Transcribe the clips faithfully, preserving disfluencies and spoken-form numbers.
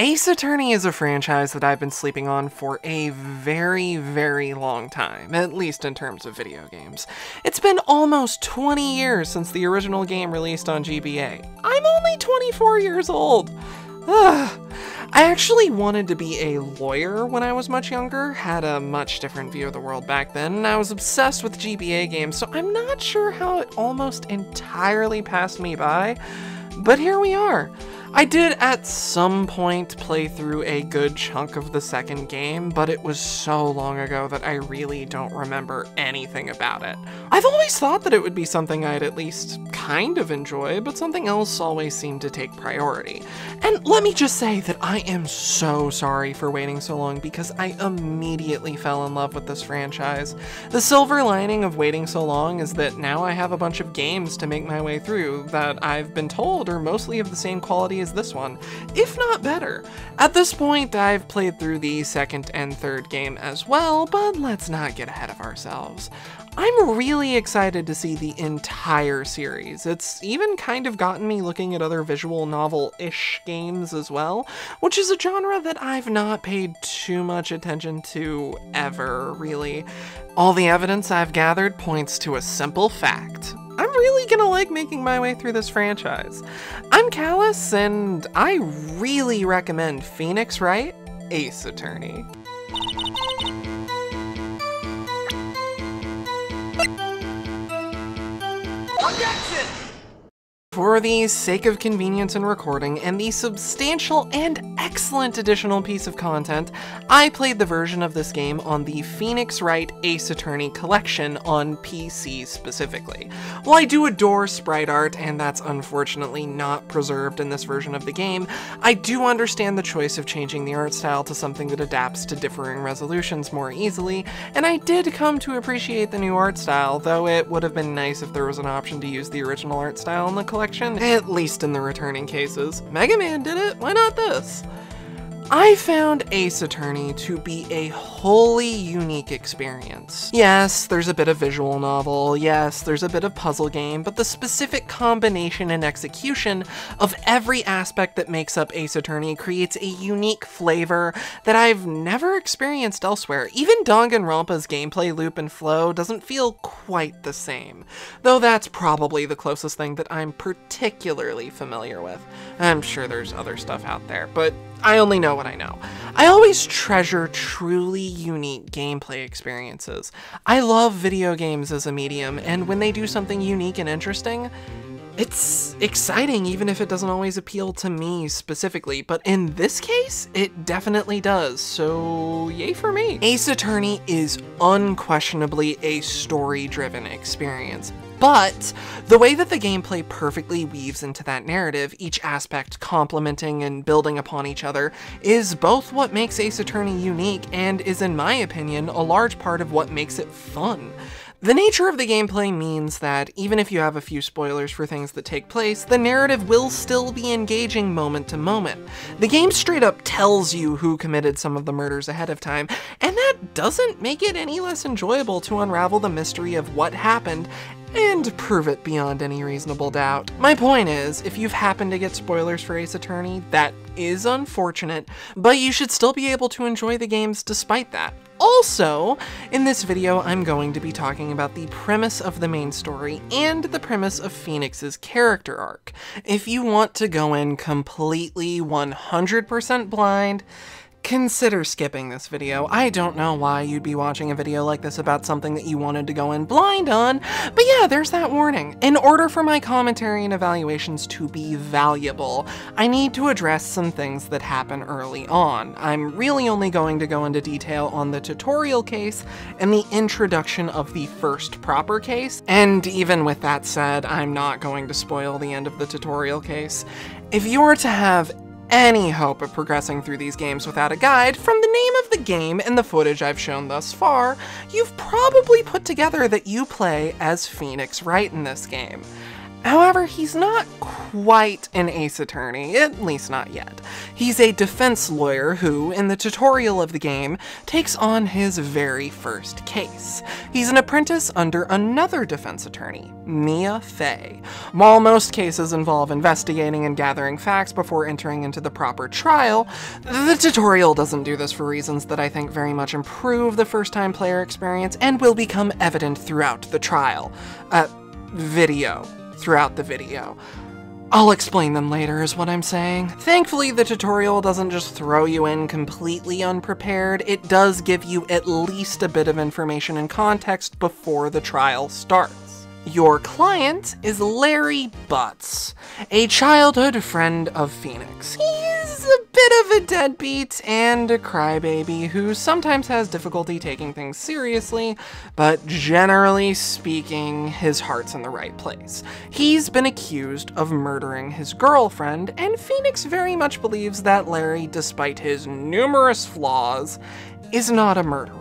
Ace Attorney is a franchise that I've been sleeping on for a very, very long time, at least in terms of video games. It's been almost twenty years since the original game released on G B A. I'm only twenty-four years old! Ugh. I actually wanted to be a lawyer when I was much younger, had a much different view of the world back then, and I was obsessed with G B A games, so I'm not sure how it almost entirely passed me by, but here we are. I did at some point play through a good chunk of the second game, but it was so long ago that I really don't remember anything about it. I've always thought that it would be something I'd at least kind of enjoy, but something else always seemed to take priority. And let me just say that I am so sorry for waiting so long because I immediately fell in love with this franchise. The silver lining of waiting so long is that now I have a bunch of games to make my way through that I've been told are mostly of the same quality as this one, if not better. At this point, I've played through the second and third game as well, but let's not get ahead of ourselves. I'm really excited to see the entire series. It's even kind of gotten me looking at other visual novel-ish games as well, which is a genre that I've not paid too much attention to ever, really. All the evidence I've gathered points to a simple fact. I'm really gonna like making my way through this franchise. I'm Kalice, and I really recommend Phoenix Wright, Ace Attorney. Objection! For the sake of convenience in recording and the substantial and excellent additional piece of content, I played the version of this game on the Phoenix Wright Ace Attorney collection on P C specifically. While I do adore sprite art, and that's unfortunately not preserved in this version of the game, I do understand the choice of changing the art style to something that adapts to differing resolutions more easily, and I did come to appreciate the new art style, though it would have been nice if there was an option to use the original art style in the collection. At least in the returning cases. Mega Man did it, why not this? I found Ace Attorney to be a wholly unique experience. Yes, there's a bit of visual novel, yes, there's a bit of puzzle game, but the specific combination and execution of every aspect that makes up Ace Attorney creates a unique flavor that I've never experienced elsewhere. Even Danganronpa's gameplay loop and flow doesn't feel quite the same, though that's probably the closest thing that I'm particularly familiar with. I'm sure there's other stuff out there, but I only know what I know. I always treasure truly unique gameplay experiences. I love video games as a medium, and when they do something unique and interesting, it's exciting even if it doesn't always appeal to me specifically, but in this case, it definitely does, so yay for me. Ace Attorney is unquestionably a story-driven experience. But the way that the gameplay perfectly weaves into that narrative, each aspect complementing and building upon each other, is both what makes Ace Attorney unique and is, in my opinion, a large part of what makes it fun. The nature of the gameplay means that, even if you have a few spoilers for things that take place, the narrative will still be engaging moment to moment. The game straight up tells you who committed some of the murders ahead of time, and that doesn't make it any less enjoyable to unravel the mystery of what happened and prove it beyond any reasonable doubt. My point is, if you've happened to get spoilers for Ace Attorney, that is unfortunate, but you should still be able to enjoy the games despite that. Also, in this video, I'm going to be talking about the premise of the main story and the premise of Phoenix's character arc. If you want to go in completely one hundred percent blind, consider skipping this video. I don't know why you'd be watching a video like this about something that you wanted to go in blind on, but yeah, there's that warning. In order for my commentary and evaluations to be valuable, I need to address some things that happen early on. I'm really only going to go into detail on the tutorial case and the introduction of the first proper case, and even with that said, I'm not going to spoil the end of the tutorial case. If you were to have any hope of progressing through these games without a guide, from the name of the game and the footage I've shown thus far, you've probably put together that you play as Phoenix Wright in this game. However, he's not quite quite an Ace Attorney, at least not yet. He's a defense lawyer who, in the tutorial of the game, takes on his very first case. He's an apprentice under another defense attorney, Mia Fey. While most cases involve investigating and gathering facts before entering into the proper trial, the tutorial doesn't do this for reasons that I think very much improve the first-time player experience and will become evident throughout the trial. Uh, video. Throughout the video. I'll explain them later is what I'm saying. Thankfully, the tutorial doesn't just throw you in completely unprepared. It does give you at least a bit of information and context before the trial starts. Your client is Larry Butz, a childhood friend of Phoenix. He's a bit of a deadbeat and a crybaby who sometimes has difficulty taking things seriously, but generally speaking, his heart's in the right place. He's been accused of murdering his girlfriend, and Phoenix very much believes that Larry, despite his numerous flaws, is not a murderer.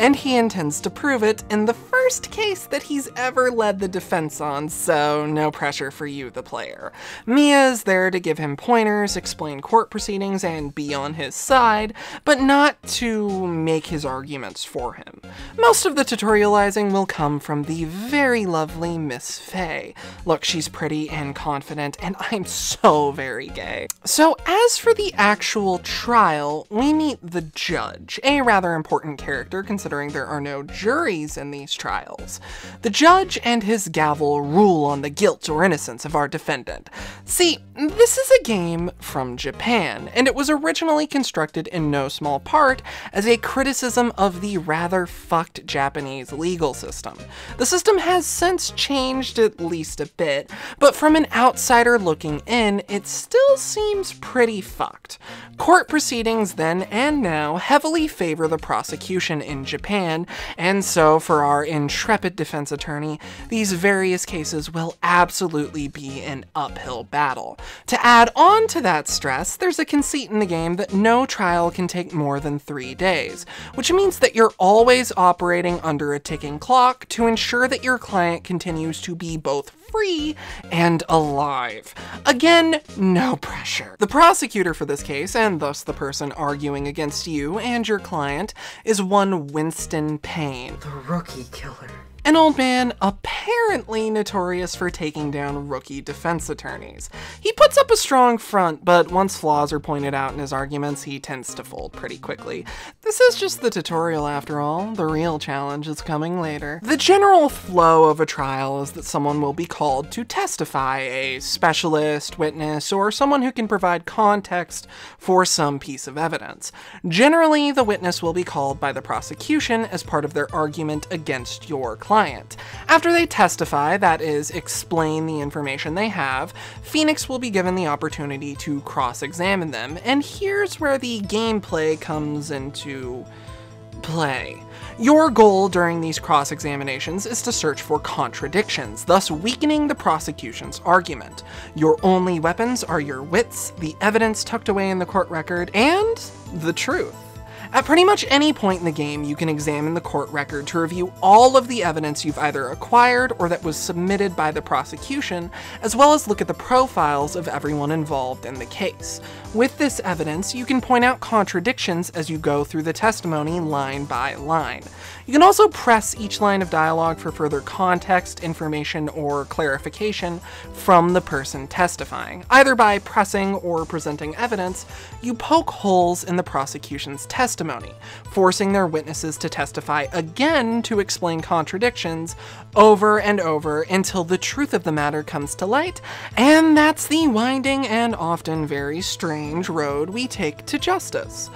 And he intends to prove it in the first case that he's ever led the defense on, so no pressure for you, the player. Mia's there to give him pointers, explain court proceedings, and be on his side, but not to make his arguments for him. Most of the tutorializing will come from the very lovely Miss Fey. Look, she's pretty and confident, and I'm so very gay. So as for the actual trial, we meet the judge, a rather important character, considering there are no juries in these trials. The judge and his gavel rule on the guilt or innocence of our defendant. See, this is a game from Japan, and it was originally constructed in no small part as a criticism of the rather fucked Japanese legal system. The system has since changed at least a bit, but from an outsider looking in, it still seems pretty fucked. Court proceedings then and now heavily favor the prosecution in Japan, and so for our intrepid defense attorney, these various cases will absolutely be an uphill battle. To add on to that stress, there's a conceit in the game that no trial can take more than three days, which means that you're always operating under a ticking clock to ensure that your client continues to be both free and alive. Again, no pressure. The prosecutor for this case, and thus the person arguing against you and your client, is one Winston Payne, the rookie killer. An old man apparently notorious for taking down rookie defense attorneys. He puts up a strong front, but once flaws are pointed out in his arguments, he tends to fold pretty quickly. This is just the tutorial after all. The real challenge is coming later. The general flow of a trial is that someone will be called to testify, a specialist, witness, or someone who can provide context for some piece of evidence. Generally, the witness will be called by the prosecution as part of their argument against your client. Client. After they testify, that is, explain the information they have, Phoenix will be given the opportunity to cross-examine them, and here's where the gameplay comes into play. Your goal during these cross-examinations is to search for contradictions, thus weakening the prosecution's argument. Your only weapons are your wits, the evidence tucked away in the court record, and the truth. At pretty much any point in the game, you can examine the court record to review all of the evidence you've either acquired or that was submitted by the prosecution, as well as look at the profiles of everyone involved in the case. With this evidence, you can point out contradictions as you go through the testimony line by line. You can also press each line of dialogue for further context, information, or clarification from the person testifying. Either by pressing or presenting evidence, you poke holes in the prosecution's testimony. Forcing their witnesses to testify again to explain contradictions over and over until the truth of the matter comes to light, and that's the winding and often very strange road we take to justice.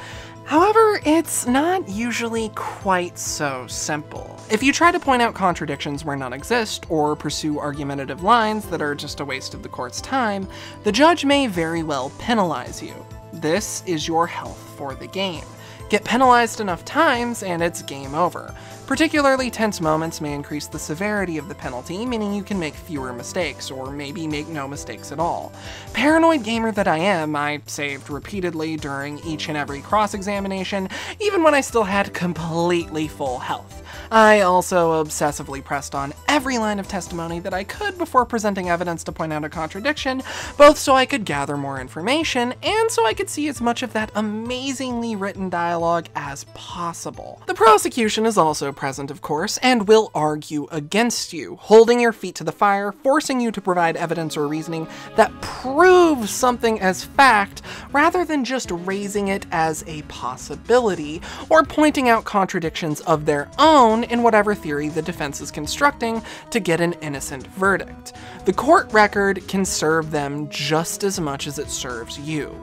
However, it's not usually quite so simple. If you try to point out contradictions where none exist, or pursue argumentative lines that are just a waste of the court's time, the judge may very well penalize you. This is your health for the game. Get penalized enough times, and it's game over. Particularly tense moments may increase the severity of the penalty, meaning you can make fewer mistakes, or maybe make no mistakes at all. Paranoid gamer that I am, I saved repeatedly during each and every cross-examination, even when I still had completely full health. I also obsessively pressed on every line of testimony that I could before presenting evidence to point out a contradiction, both so I could gather more information and so I could see as much of that amazingly written dialogue as possible. The prosecution is also present, of course, and will argue against you, holding your feet to the fire, forcing you to provide evidence or reasoning that proves something as fact, rather than just raising it as a possibility, or pointing out contradictions of their own in whatever theory the defense is constructing to get an innocent verdict. The court record can serve them just as much as it serves you.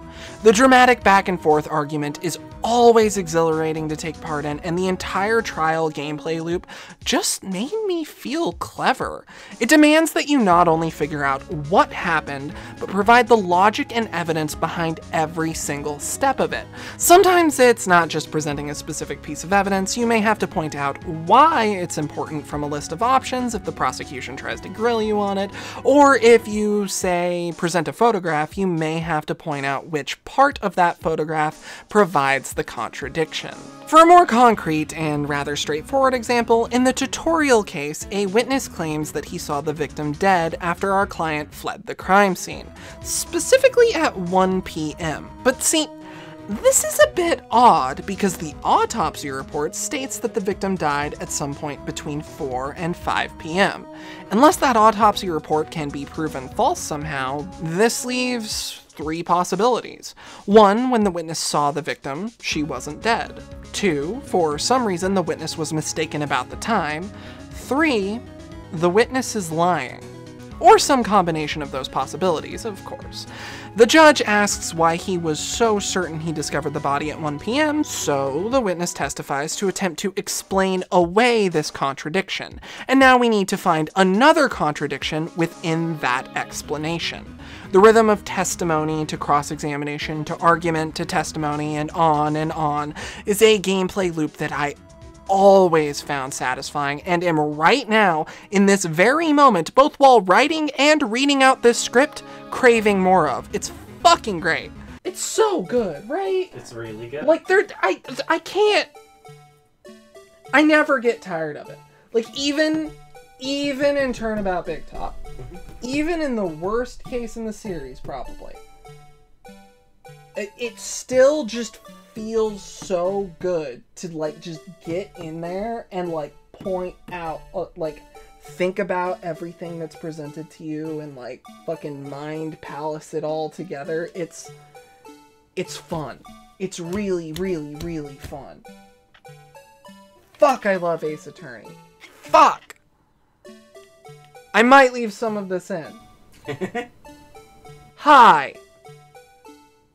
The dramatic back and forth argument is always exhilarating to take part in, and the entire trial gameplay loop just made me feel clever. It demands that you not only figure out what happened, but provide the logic and evidence behind every single step of it. Sometimes it's not just presenting a specific piece of evidence, you may have to point out why it's important from a list of options if the prosecution tries to grill you on it, or if you, say, present a photograph, you may have to point out which part of that photograph provides the contradiction. For a more concrete and rather straightforward example, in the tutorial case, a witness claims that he saw the victim dead after our client fled the crime scene, specifically at one p m But see, this is a bit odd because the autopsy report states that the victim died at some point between four and five p m Unless that autopsy report can be proven false somehow, this leaves three possibilities. One, when the witness saw the victim, she wasn't dead. Two, for some reason the witness was mistaken about the time. Three, the witness is lying. Or some combination of those possibilities, of course. The judge asks why he was so certain he discovered the body at one p m, so the witness testifies to attempt to explain away this contradiction, and now we need to find another contradiction within that explanation. The rhythm of testimony to cross-examination to argument to testimony and on and on is a gameplay loop that I always found satisfying, and am right now, in this very moment, both while writing and reading out this script, craving more of. It's fucking great. It's so good, right? It's really good. Like, there, I, I can't, I never get tired of it. Like, even, even in Turnabout Big Top, even in the worst case in the series, probably, it, it still just feels so good to like just get in there and like point out, uh, like think about everything that's presented to you and like fucking mind palace it all together. It's it's fun. It's really, really, really fun. Fuck, I love Ace Attorney. Fuck! I might leave some of this in. Hi!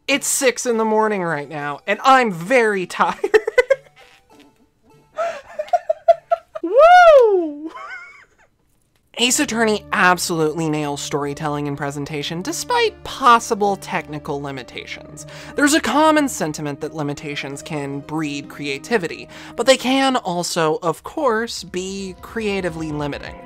It's six in the morning right now, and I'm very tired. Woo! Ace Attorney absolutely nails storytelling and presentation despite possible technical limitations. There's a common sentiment that limitations can breed creativity, but they can also, of course, be creatively limiting.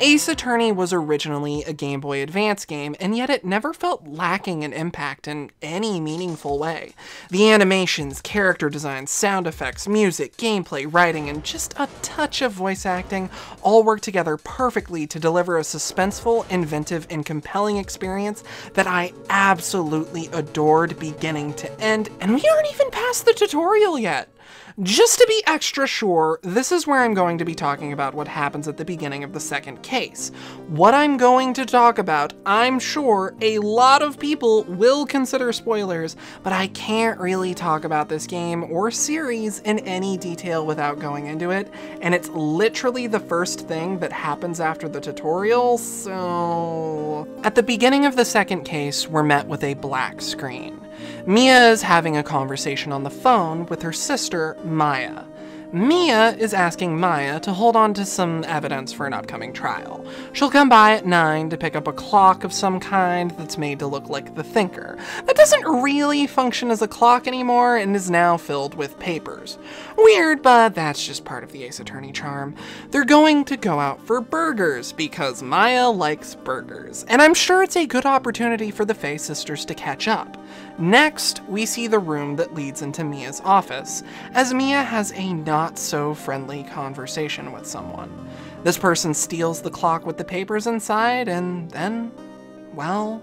Ace Attorney was originally a Game Boy Advance game, and yet it never felt lacking in impact in any meaningful way. The animations, character design, sound effects, music, gameplay, writing, and just a touch of voice acting all work together perfectly to deliver a suspenseful, inventive, and compelling experience that I absolutely adored beginning to end, and we aren't even past the tutorial yet! Just to be extra sure, this is where I'm going to be talking about what happens at the beginning of the second case. What I'm going to talk about, I'm sure a lot of people will consider spoilers, but I can't really talk about this game or series in any detail without going into it, and it's literally the first thing that happens after the tutorial, so... At the beginning of the second case, we're met with a black screen. Mia is having a conversation on the phone with her sister, Maya. Mia is asking Maya to hold on to some evidence for an upcoming trial. She'll come by at nine to pick up a clock of some kind that's made to look like the Thinker. That doesn't really function as a clock anymore and is now filled with papers. Weird, but that's just part of the Ace Attorney charm. They're going to go out for burgers because Maya likes burgers, and I'm sure it's a good opportunity for the Fey sisters to catch up. Next, we see the room that leads into Mia's office, as Mia has a not-so-friendly conversation with someone. This person steals the clock with the papers inside, and then, well...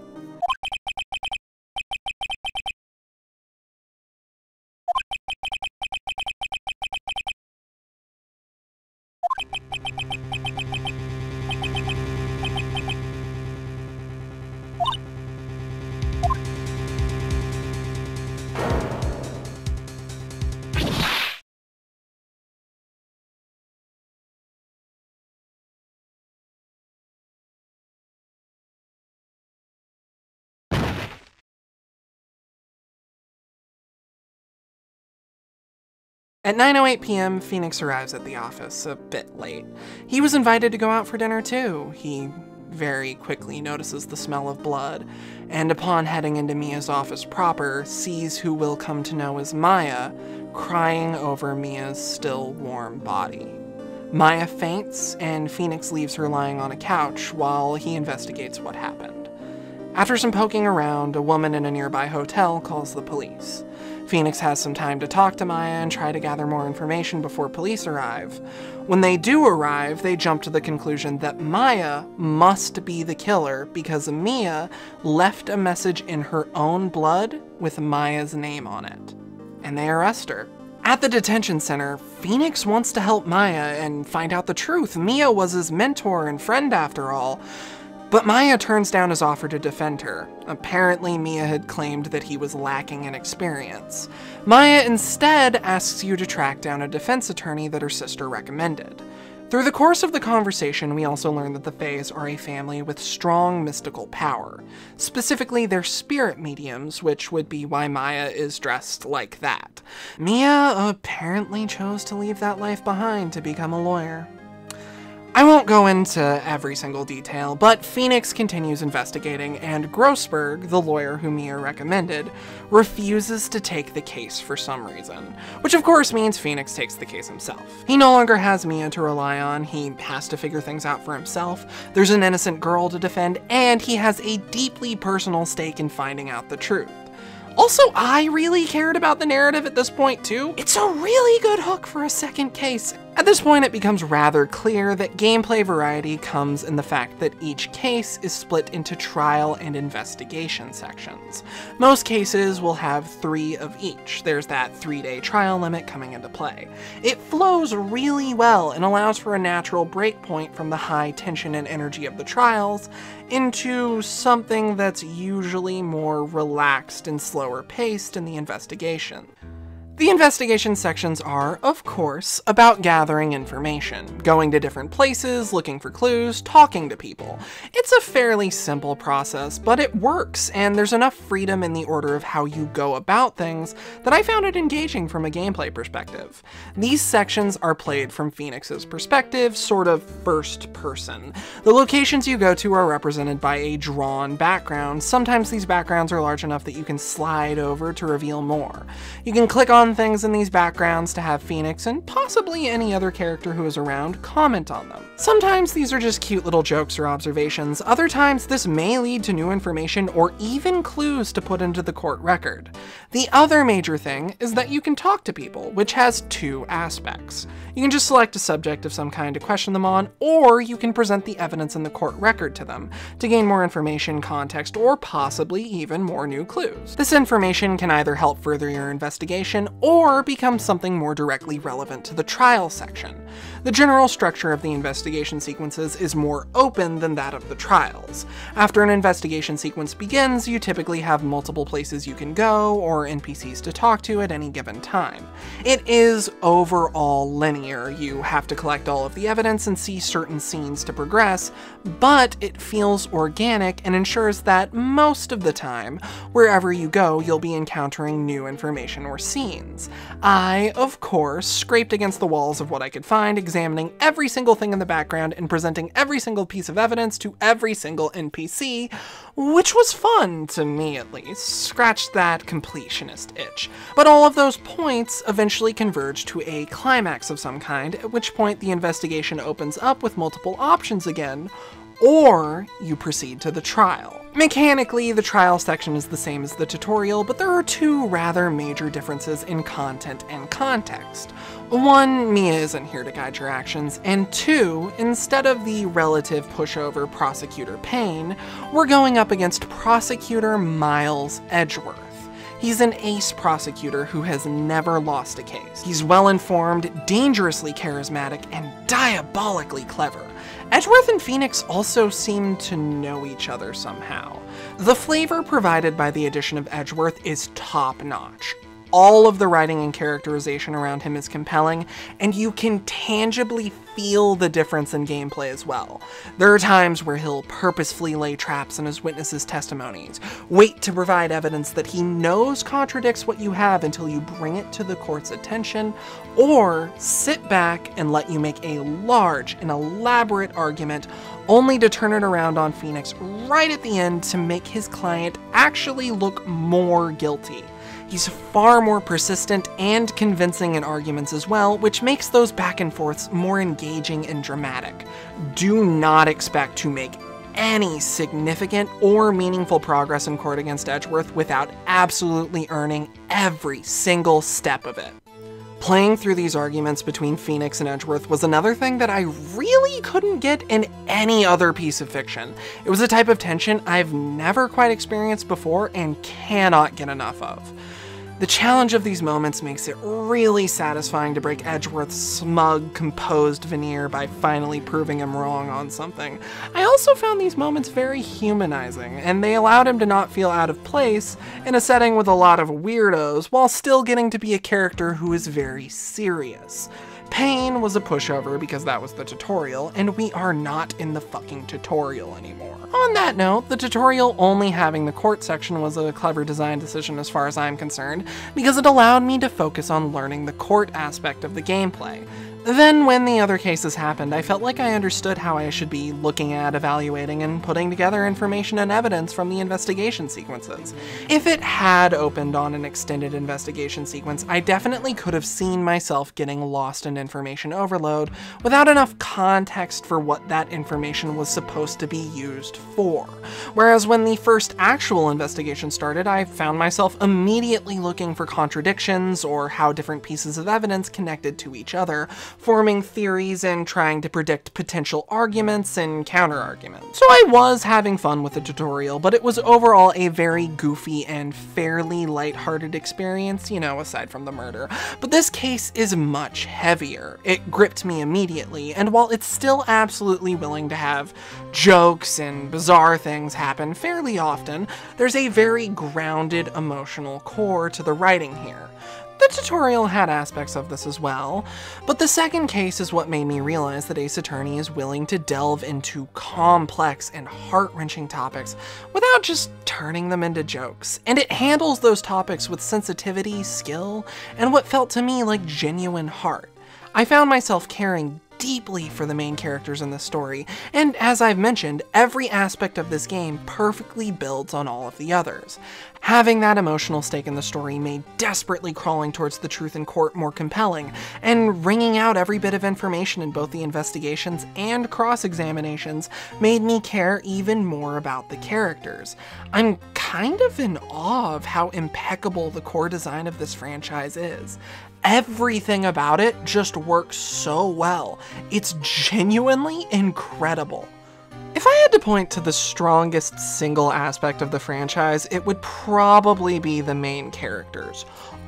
At nine oh eight p m, Phoenix arrives at the office, a bit late. He was invited to go out for dinner too. He very quickly notices the smell of blood, and upon heading into Mia's office proper, sees who will come to know as Maya, crying over Mia's still warm body. Maya faints, and Phoenix leaves her lying on a couch while he investigates what happened. After some poking around, a woman in a nearby hotel calls the police. Phoenix has some time to talk to Maya and try to gather more information before police arrive. When they do arrive, they jump to the conclusion that Maya must be the killer because Mia left a message in her own blood with Maya's name on it, and they arrest her. At the detention center, Phoenix wants to help Maya and find out the truth. Mia was his mentor and friend after all. But Maya turns down his offer to defend her. Apparently, Mia had claimed that he was lacking in experience. Maya instead asks you to track down a defense attorney that her sister recommended. Through the course of the conversation, we also learn that the Feys are a family with strong mystical power, specifically their spirit mediums, which would be why Maya is dressed like that. Mia apparently chose to leave that life behind to become a lawyer. I won't go into every single detail, but Phoenix continues investigating, and Grossberg, the lawyer who Mia recommended, refuses to take the case for some reason, which of course means Phoenix takes the case himself. He no longer has Mia to rely on, he has to figure things out for himself, there's an innocent girl to defend, and he has a deeply personal stake in finding out the truth. Also, I really cared about the narrative at this point too. It's a really good hook for a second case. At this point, it becomes rather clear that gameplay variety comes in the fact that each case is split into trial and investigation sections. Most cases will have three of each. There's that three-day trial limit coming into play. It flows really well and allows for a natural breakpoint from the high tension and energy of the trials into something that's usually more relaxed and slower paced in the investigation. The investigation sections are, of course, about gathering information, going to different places, looking for clues, talking to people. It's a fairly simple process, but it works, and there's enough freedom in the order of how you go about things that I found it engaging from a gameplay perspective. These sections are played from Phoenix's perspective, sort of first person. The locations you go to are represented by a drawn background. Sometimes these backgrounds are large enough that you can slide over to reveal more. You can click on things in these backgrounds to have Phoenix and possibly any other character who is around comment on them. Sometimes these are just cute little jokes or observations, other times this may lead to new information or even clues to put into the court record. The other major thing is that you can talk to people, which has two aspects. You can just select a subject of some kind to question them on, or you can present the evidence in the court record to them to gain more information, context, or possibly even more new clues. This information can either help further your investigation or become something more directly relevant to the trial section. The general structure of the investigation sequences is more open than that of the trials. After an investigation sequence begins, you typically have multiple places you can go, or N P Cs to talk to at any given time. It is overall linear. You have to collect all of the evidence and see certain scenes to progress, but it feels organic and ensures that most of the time, wherever you go, you'll be encountering new information or scenes. I, of course, scraped against the walls of what I could find, examining every single thing in the background and presenting every single piece of evidence to every single N P C, which was fun, to me at least. Scratched that completionist itch. But all of those points eventually converge to a climax of some kind, at which point the investigation opens up with multiple options again, or you proceed to the trial. Mechanically, the trial section is the same as the tutorial, but there are two rather major differences in content and context. One, Mia isn't here to guide your actions, and two, instead of the relative pushover Prosecutor Payne, we're going up against Prosecutor Miles Edgeworth. He's an ace prosecutor who has never lost a case. He's well-informed, dangerously charismatic, and diabolically clever. Edgeworth and Phoenix also seem to know each other somehow. The flavor provided by the addition of Edgeworth is top-notch. All of the writing and characterization around him is compelling, and you can tangibly feel the difference in gameplay as well. There are times where he'll purposefully lay traps in his witnesses' testimonies, wait to provide evidence that he knows contradicts what you have until you bring it to the court's attention, or sit back and let you make a large and elaborate argument only to turn it around on Phoenix right at the end to make his client actually look more guilty. He's far more persistent and convincing in arguments as well, which makes those back and forths more engaging and dramatic. Do not expect to make any significant or meaningful progress in court against Edgeworth without absolutely earning every single step of it. Playing through these arguments between Phoenix and Edgeworth was another thing that I really couldn't get in any other piece of fiction. It was a type of tension I've never quite experienced before and cannot get enough of. The challenge of these moments makes it really satisfying to break Edgeworth's smug, composed veneer by finally proving him wrong on something. I also found these moments very humanizing, and they allowed him to not feel out of place in a setting with a lot of weirdos, while still getting to be a character who is very serious. Payne was a pushover because that was the tutorial, and we are not in the fucking tutorial anymore. On that note, the tutorial only having the court section was a clever design decision as far as I'm concerned, because it allowed me to focus on learning the court aspect of the gameplay. Then when the other cases happened, I felt like I understood how I should be looking at, evaluating, and putting together information and evidence from the investigation sequences. If it had opened on an extended investigation sequence, I definitely could have seen myself getting lost in information overload without enough context for what that information was supposed to be used for. Whereas when the first actual investigation started, I found myself immediately looking for contradictions or how different pieces of evidence connected to each other, forming theories and trying to predict potential arguments and counter-arguments. So I was having fun with the tutorial, but it was overall a very goofy and fairly lighthearted experience, you know, aside from the murder. But this case is much heavier. It gripped me immediately, and while it's still absolutely willing to have jokes and bizarre things happen fairly often, there's a very grounded emotional core to the writing here. The tutorial had aspects of this as well, but the second case is what made me realize that Ace Attorney is willing to delve into complex and heart-wrenching topics without just turning them into jokes, and it handles those topics with sensitivity, skill, and what felt to me like genuine heart. I found myself caring deeply for the main characters in this story, and as I've mentioned, every aspect of this game perfectly builds on all of the others. Having that emotional stake in the story made desperately crawling towards the truth in court more compelling, and wringing out every bit of information in both the investigations and cross-examinations made me care even more about the characters. I'm kind of in awe of how impeccable the core design of this franchise is. Everything about it just works so well. It's genuinely incredible. If I had to point to the strongest single aspect of the franchise, it would probably be the main characters.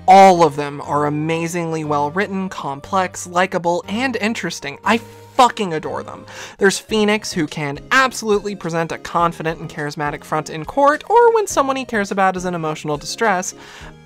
All of them are amazingly well-written, complex, likable, and interesting. I fucking adore them. There's Phoenix, who can absolutely present a confident and charismatic front in court, or when someone he cares about is in emotional distress,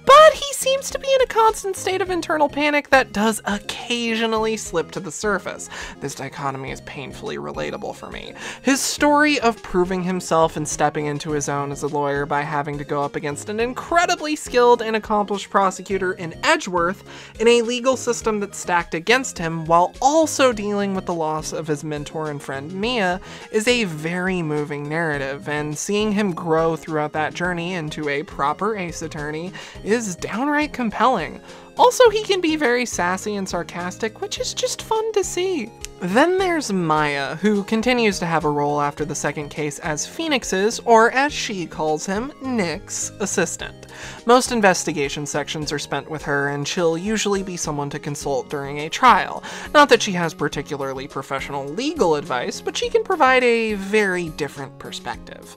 but he seems to be in a constant state of internal panic that does occasionally slip to the surface. This dichotomy is painfully relatable for me. His story of proving himself and stepping into his own as a lawyer by having to go up against an incredibly skilled and accomplished prosecutor in Edgeworth in a legal system that's stacked against him while also dealing with the loss of his mentor and friend Mia is a very moving narrative, and seeing him grow throughout that journey into a proper Ace Attorney is is downright compelling. Also, he can be very sassy and sarcastic, which is just fun to see. Then there's Maya, who continues to have a role after the second case as Phoenix's, or as she calls him, Nick's, assistant. Most investigation sections are spent with her, and she'll usually be someone to consult during a trial. Not that she has particularly professional legal advice, but she can provide a very different perspective.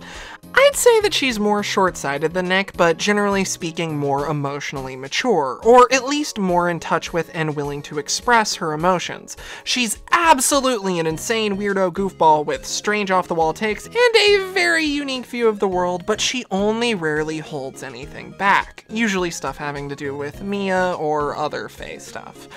I'd say that she's more short-sighted than Nick, but generally speaking more emotionally mature, or at least more in touch with and willing to express her emotions. She's absolutely an insane weirdo goofball with strange off-the-wall takes and a very unique view of the world, but she only rarely holds anything back, usually stuff having to do with Mia or other Faye stuff.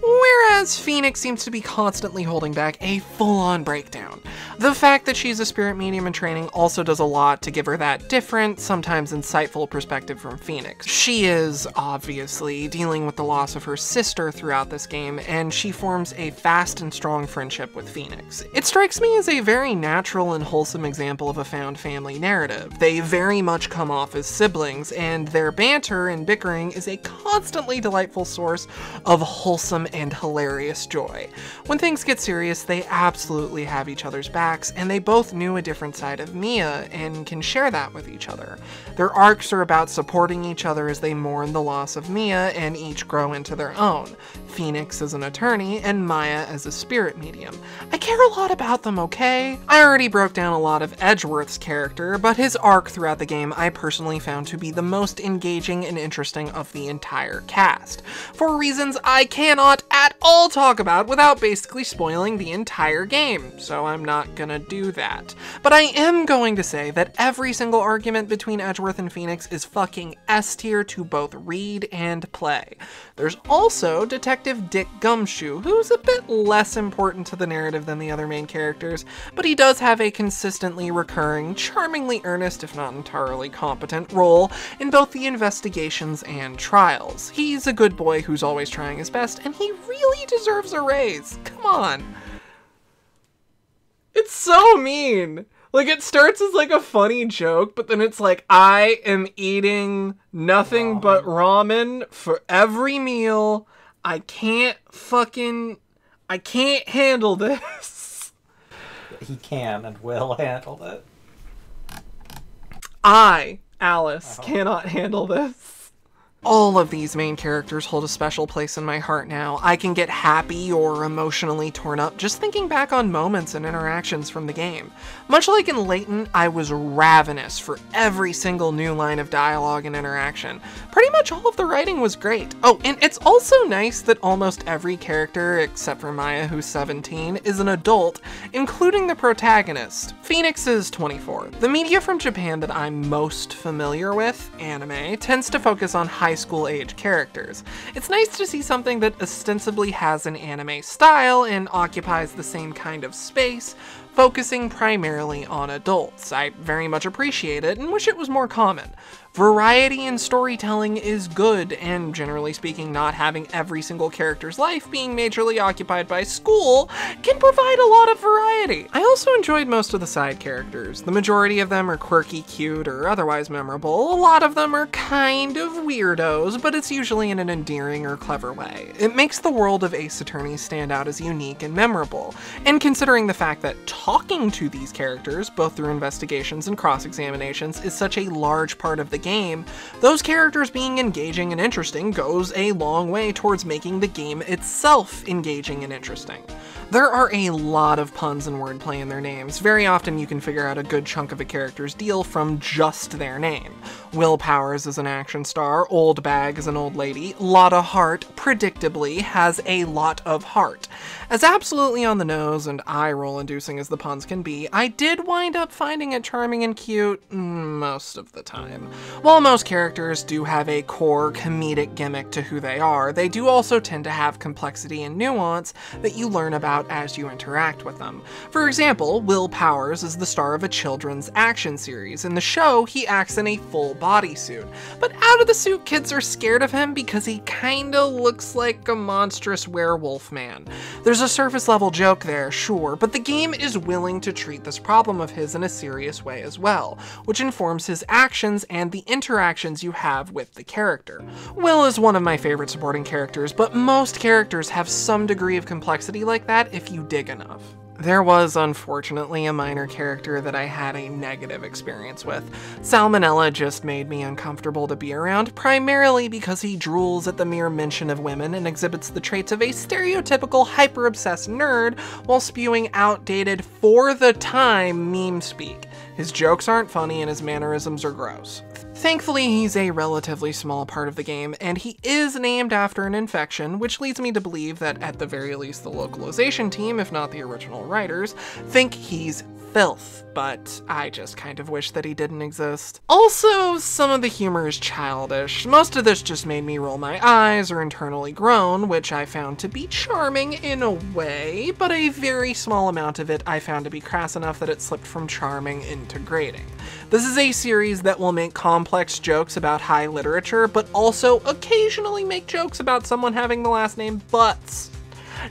Whereas Phoenix seems to be constantly holding back a full-on breakdown. The fact that she's a spirit medium in training also does a lot to give her that different, sometimes insightful perspective from Phoenix. She is, obviously, dealing with the loss of her sister throughout this game, and she forms a fast and strong friendship with Phoenix. It strikes me as a very natural and wholesome example of a found family narrative. They very much come off as siblings, and their banter and bickering is a constantly delightful source of wholesome and hilarious joy. When things get serious, they absolutely have each other's backs, and they both knew a different side of Mia and can share that with each other. Their arcs are about supporting each other as they mourn the loss of Mia and each grow into their own. Phoenix as an attorney and Maya as a spirit medium. I care a lot about them, okay? I already broke down a lot of Edgeworth's character, but his arc throughout the game I personally found to be the most engaging and interesting of the entire cast, for reasons I cannot at all talk about without basically spoiling the entire game, so I'm not gonna do that. But I am going to say that every single argument between Edgeworth and Phoenix is fucking S tier to both read and play. There's also Detective Dick Gumshoe, who's a bit less important to the narrative than the other main characters, but he does have a consistently recurring, charmingly earnest, if not entirely competent, role in both the investigations and trials. He's a good boy who's always trying his best, and he really deserves a raise. Come on. It's so mean. Like, it starts as like a funny joke, but then it's like, I am eating nothing ramen. but ramen for every meal. I can't fucking, I can't handle this. He can and will handle it. I, Alice, I cannot handle this. All of these main characters hold a special place in my heart now. I can get happy or emotionally torn up just thinking back on moments and interactions from the game. Much like in Layton, I was ravenous for every single new line of dialogue and interaction. Pretty much all of the writing was great. Oh, and it's also nice that almost every character, except for Maya, who's seventeen, is an adult, including the protagonist. Phoenix is twenty-four. The media from Japan that I'm most familiar with, anime, tends to focus on high school age characters. It's nice to see something that ostensibly has an anime style and occupies the same kind of space, focusing primarily on adults. I very much appreciate it and wish it was more common. Variety in storytelling is good, and generally speaking, not having every single character's life being majorly occupied by school can provide a lot of variety. I also enjoyed most of the side characters. The majority of them are quirky, cute, or otherwise memorable. A lot of them are kind of weirdos, but it's usually in an endearing or clever way. It makes the world of Ace Attorney stand out as unique and memorable, and considering the fact that talking to these characters, both through investigations and cross-examinations, is such a large part of the game, game, those characters being engaging and interesting goes a long way towards making the game itself engaging and interesting. There are a lot of puns and wordplay in their names. Very often you can figure out a good chunk of a character's deal from just their name. Will Powers is an action star, Old Bag is an old lady, Lotta Hart, predictably, has a lot of heart. As absolutely on the nose and eye-roll inducing as the puns can be, I did wind up finding it charming and cute most of the time. While most characters do have a core comedic gimmick to who they are, they do also tend to have complexity and nuance that you learn about as you interact with them. For example, Will Powers is the star of a children's action series. In the show, he acts in a full bodysuit, but out of the suit, kids are scared of him because he kinda looks like a monstrous werewolf man. There's a surface level joke there, sure, but the game is willing to treat this problem of his in a serious way as well, which informs his actions and the interactions you have with the character. Will is one of my favorite supporting characters, but most characters have some degree of complexity like that but if you dig enough. There was, unfortunately, a minor character that I had a negative experience with. Salmonella just made me uncomfortable to be around, primarily because he drools at the mere mention of women and exhibits the traits of a stereotypical hyper-obsessed nerd while spewing outdated, for-the-time meme speak. His jokes aren't funny and his mannerisms are gross. Thankfully, he's a relatively small part of the game, and he is named after an infection, which leads me to believe that at the very least the localization team, if not the original writers, think he's filth, but I just kind of wish that he didn't exist. Also, some of the humor is childish. Most of this just made me roll my eyes or internally groan, which I found to be charming in a way, but a very small amount of it I found to be crass enough that it slipped from charming into grating. This is a series that will make complex jokes about high literature, but also occasionally make jokes about someone having the last name Butz.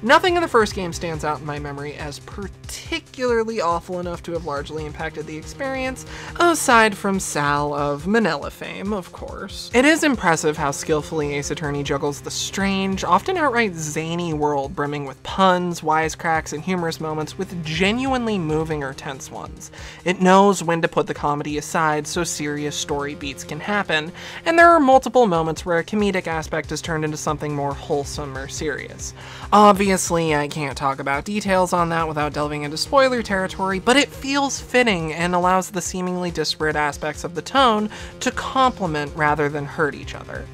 Nothing in the first game stands out in my memory as particularly awful enough to have largely impacted the experience, aside from Sal of Manila fame, of course. It is impressive how skillfully Ace Attorney juggles the strange, often outright zany world brimming with puns, wisecracks, and humorous moments with genuinely moving or tense ones. It knows when to put the comedy aside so serious story beats can happen, and there are multiple moments where a comedic aspect is turned into something more wholesome or serious. Obviously, Obviously, I can't talk about details on that without delving into spoiler territory, but it feels fitting and allows the seemingly disparate aspects of the tone to complement rather than hurt each other.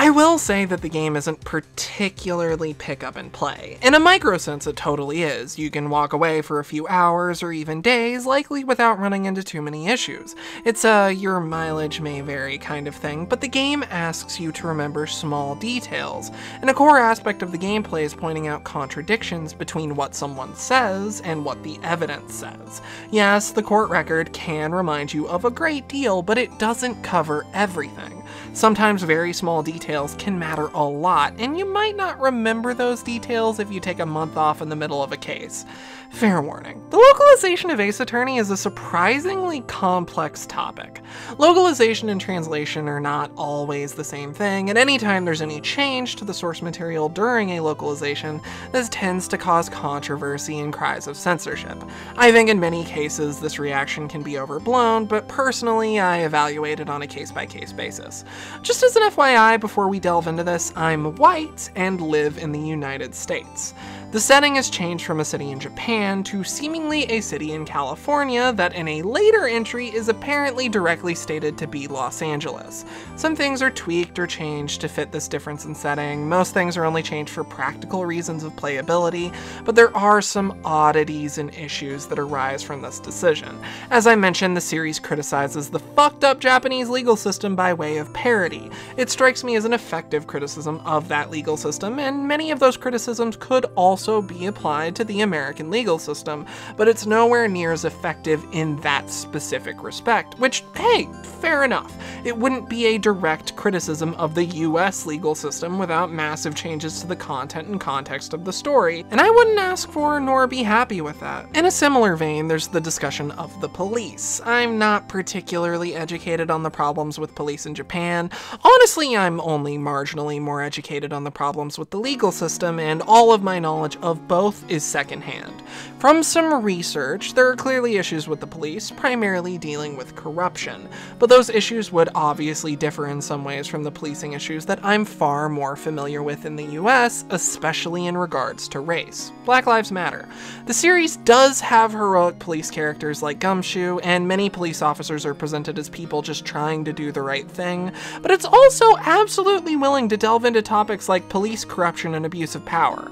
I will say that the game isn't particularly pick up and play. In a micro sense, it totally is. You can walk away for a few hours or even days, likely without running into too many issues. It's a your mileage may vary kind of thing, but the game asks you to remember small details, and a core aspect of the gameplay is pointing out contradictions between what someone says and what the evidence says. Yes, the court record can remind you of a great deal, but it doesn't cover everything. Sometimes very small details Details can matter a lot, and you might not remember those details if you take a month off in the middle of a case. Fair warning. The localization of Ace Attorney is a surprisingly complex topic. Localization and translation are not always the same thing, and anytime there's any change to the source material during a localization, this tends to cause controversy and cries of censorship. I think in many cases this reaction can be overblown, but personally I evaluate it on a case-by-case basis. Just as an F Y I, before we delve into this, I'm white and live in the United States. The setting has changed from a city in Japan to seemingly a city in California that in a later entry is apparently directly stated to be Los Angeles. Some things are tweaked or changed to fit this difference in setting, most things are only changed for practical reasons of playability, but there are some oddities and issues that arise from this decision. As I mentioned, the series criticizes the fucked up Japanese legal system by way of parody. It strikes me as an effective criticism of that legal system, and many of those criticisms could also also be applied to the American legal system, but it's nowhere near as effective in that specific respect, which, hey, fair enough. It wouldn't be a direct criticism of the U S legal system without massive changes to the content and context of the story, and I wouldn't ask for nor be happy with that. In a similar vein, there's the discussion of the police. I'm not particularly educated on the problems with police in Japan. Honestly, I'm only marginally more educated on the problems with the legal system, and all of my knowledge of both is secondhand. From some research, there are clearly issues with the police, primarily dealing with corruption, but those issues would obviously differ in some ways from the policing issues that I'm far more familiar with in the U S, especially in regards to race. Black Lives Matter. The series does have heroic police characters like Gumshoe, and many police officers are presented as people just trying to do the right thing, but it's also absolutely willing to delve into topics like police corruption and abuse of power.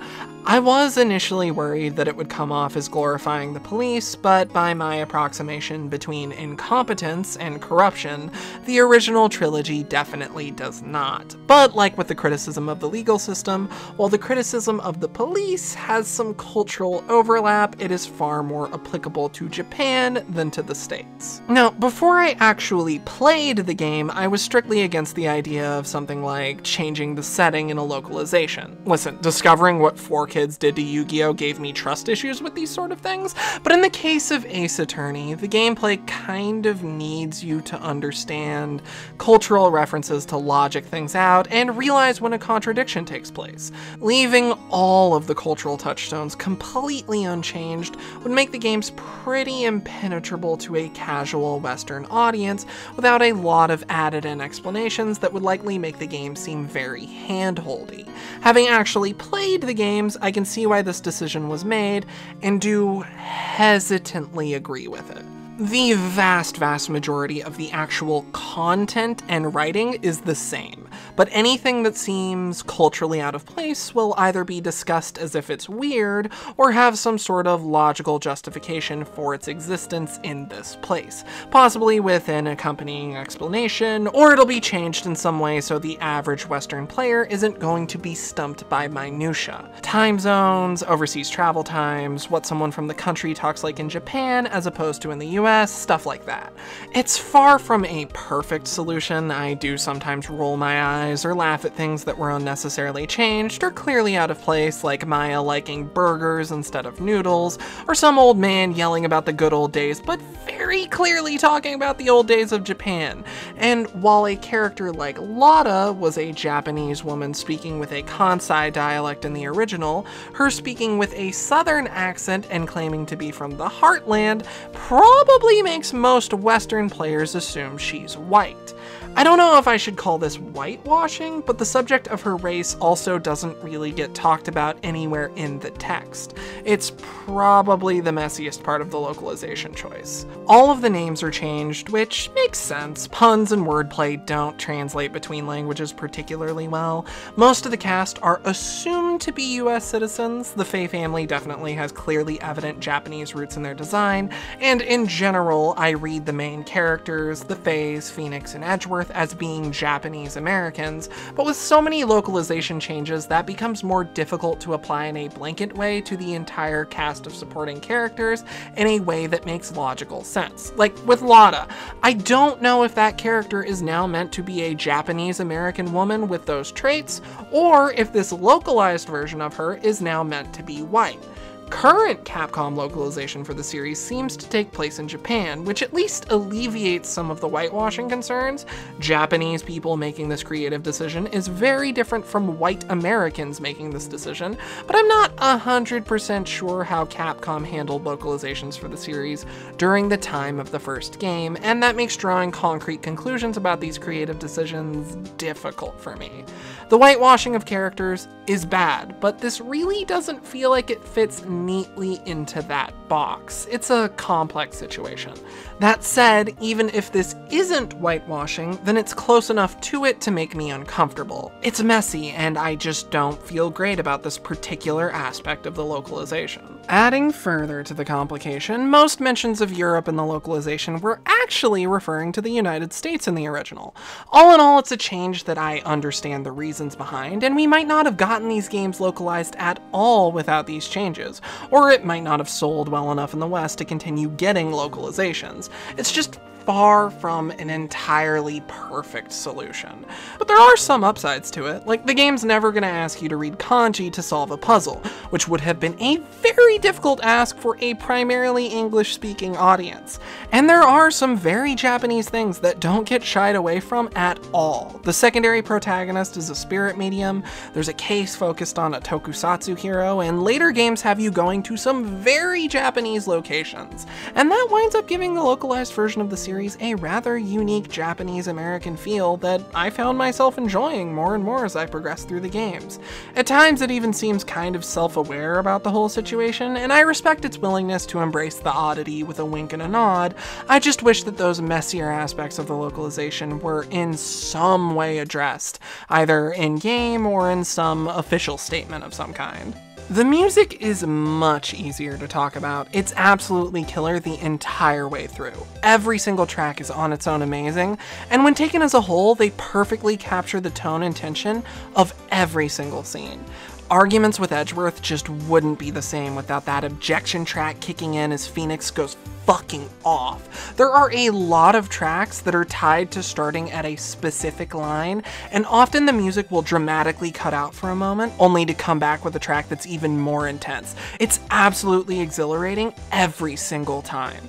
I was initially worried that it would come off as glorifying the police, but by my approximation between incompetence and corruption, the original trilogy definitely does not. But like with the criticism of the legal system, while the criticism of the police has some cultural overlap, it is far more applicable to Japan than to the States. Now, before I actually played the game, I was strictly against the idea of something like changing the setting in a localization. Listen, discovering what four K kids did to Yu-Gi-Oh gave me trust issues with these sort of things, but in the case of Ace Attorney, the gameplay kind of needs you to understand cultural references to logic things out and realize when a contradiction takes place. Leaving all of the cultural touchstones completely unchanged would make the games pretty impenetrable to a casual Western audience without a lot of added-in explanations that would likely make the game seem very hand-holdy. Having actually played the games, I can see why this decision was made, and do hesitantly agree with it. The vast, vast majority of the actual content and writing is the same, but anything that seems culturally out of place will either be discussed as if it's weird, or have some sort of logical justification for its existence in this place, possibly with an accompanying explanation, or it'll be changed in some way so the average Western player isn't going to be stumped by minutia. Time zones, overseas travel times, what someone from the country talks like in Japan as opposed to in the U S, stuff like that. It's far from a perfect solution. I do sometimes roll my eyes or laugh at things that were unnecessarily changed or clearly out of place, like Maya liking burgers instead of noodles, or some old man yelling about the good old days, but very clearly talking about the old days of Japan. And while a character like Lotta was a Japanese woman speaking with a Kansai dialect in the original, her speaking with a southern accent and claiming to be from the heartland probably Probably makes most Western players assume she's white. I don't know if I should call this whitewashing, but the subject of her race also doesn't really get talked about anywhere in the text. It's probably the messiest part of the localization choice. All of the names are changed, which makes sense. Puns and wordplay don't translate between languages particularly well. Most of the cast are assumed to be U S citizens. The Fey family definitely has clearly evident Japanese roots in their design, and in general, I read the main characters, the Feys, Phoenix, and Edgeworth, as being Japanese Americans, but with so many localization changes, that becomes more difficult to apply in a blanket way to the entire cast of supporting characters in a way that makes logical sense. Like with Lotta, I don't know if that character is now meant to be a Japanese American woman with those traits, or if this localized version of her is now meant to be white. Current Capcom localization for the series seems to take place in Japan, which at least alleviates some of the whitewashing concerns. Japanese people making this creative decision is very different from white Americans making this decision, but I'm not one hundred percent sure how Capcom handled localizations for the series during the time of the first game, and that makes drawing concrete conclusions about these creative decisions difficult for me. The whitewashing of characters is bad, but this really doesn't feel like it fits neatly into that box. It's a complex situation. That said, even if this isn't whitewashing, then it's close enough to it to make me uncomfortable. It's messy, and I just don't feel great about this particular aspect of the localization. Adding further to the complication, most mentions of Europe in the localization were actually referring to the United States in the original. All in all, it's a change that I understand the reasons behind, and we might not have gotten these games localized at all without these changes, or it might not have sold well enough in the West to continue getting localizations. It's just far from an entirely perfect solution. But there are some upsides to it, like the game's never gonna ask you to read kanji to solve a puzzle, which would have been a very difficult ask for a primarily English-speaking audience. And there are some very Japanese things that don't get shied away from at all. The secondary protagonist is a spirit medium, there's a case focused on a tokusatsu hero, and later games have you going to some very Japanese locations. And that winds up giving the localized version of the series a rather unique Japanese-American feel that I found myself enjoying more and more as I progressed through the games. At times it even seems kind of self-aware about the whole situation, and I respect its willingness to embrace the oddity with a wink and a nod. I just wish that those messier aspects of the localization were in some way addressed, either in-game or in some official statement of some kind. The music is much easier to talk about. It's absolutely killer the entire way through. Every single track is on its own amazing, and when taken as a whole, they perfectly capture the tone and tension of every single scene. Arguments with Edgeworth just wouldn't be the same without that objection track kicking in as Phoenix goes fucking off. There are a lot of tracks that are tied to starting at a specific line, and often the music will dramatically cut out for a moment, only to come back with a track that's even more intense. It's absolutely exhilarating every single time.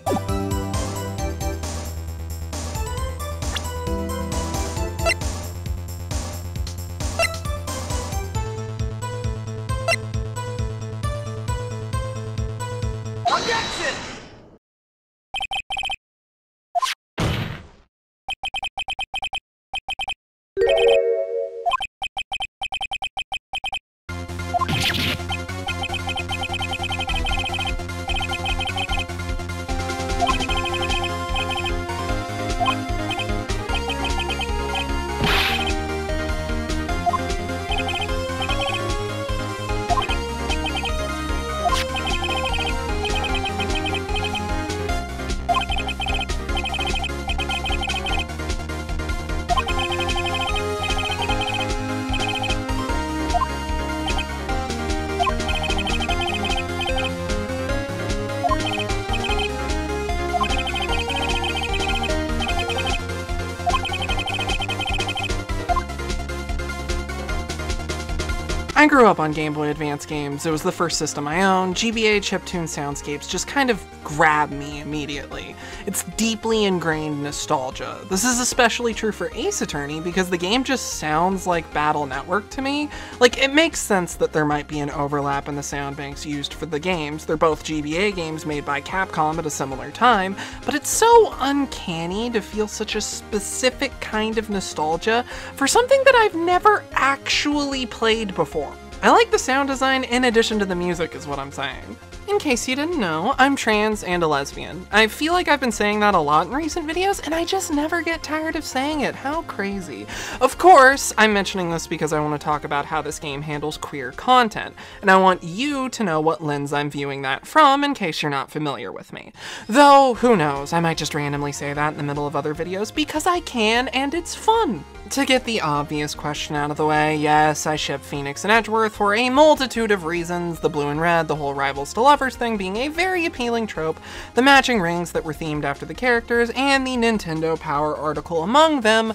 I grew up on Game Boy Advance games. It was the first system I owned. G B A chiptune soundscapes just kind of grab me immediately. It's deeply ingrained nostalgia. This is especially true for Ace Attorney because the game just sounds like Battle Network to me. Like, it makes sense that there might be an overlap in the sound banks used for the games. They're both G B A games made by Capcom at a similar time, but it's so uncanny to feel such a specific kind of nostalgia for something that I've never actually played before. I like the sound design in addition to the music is what I'm saying. In case you didn't know, I'm trans and a lesbian. I feel like I've been saying that a lot in recent videos, and I just never get tired of saying it. How crazy. Of course, I'm mentioning this because I want to talk about how this game handles queer content, and I want you to know what lens I'm viewing that from in case you're not familiar with me. Though, who knows, I might just randomly say that in the middle of other videos because I can and it's fun. To get the obvious question out of the way, yes, I ship Phoenix and Edgeworth for a multitude of reasons, the blue and red, the whole rivals to lovers thing being a very appealing trope, the matching rings that were themed after the characters, and the Nintendo Power article among them.